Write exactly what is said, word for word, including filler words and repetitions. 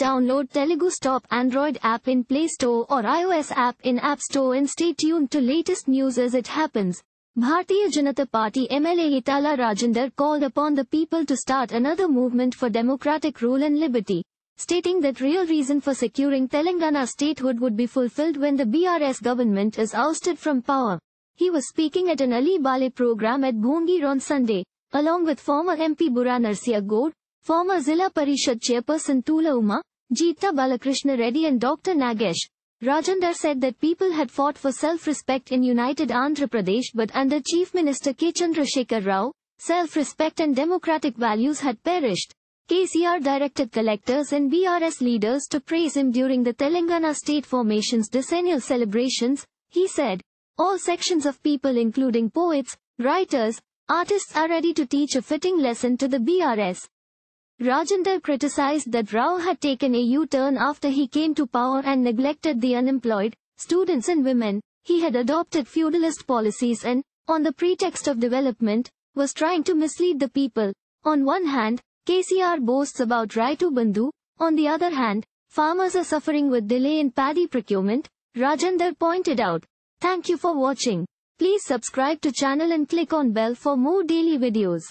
download Telugu Stop Android app in Play Store or iOS app in App Store and stay tuned to latest news as it happens. Bhartiya Janata Party M L A Etela Rajender called upon the people to start another movement for democratic rule and liberty, stating that real reason for securing Telangana statehood would be fulfilled when the B R S government is ousted from power. He was speaking at an Ali Bale program at Bhongir on Sunday, along with former M P Bura Narsia Gord, former Zilla Parishad chairperson Tula Uma, Jeetha Balakrishna Reddy and Doctor Nagesh. Rajender said that people had fought for self-respect in united Andhra Pradesh, but under Chief Minister K Chandrasekhar Rao, self-respect and democratic values had perished. K C R directed collectors and B R S leaders to praise him during the Telangana state formation's decennial celebrations, he said. All sections of people including poets, writers, artists are ready to teach a fitting lesson to the B R S. Rajender criticized that Rao had taken a U-turn after he came to power and neglected the unemployed, students and women. He had adopted feudalist policies and, on the pretext of development, was trying to mislead the people. On one hand, K C R boasts about Raitu Bandhu. On the other hand, farmers are suffering with delay in paddy procurement, Rajender pointed out. Thank you for watching. Please subscribe to channel and click on bell for more daily videos.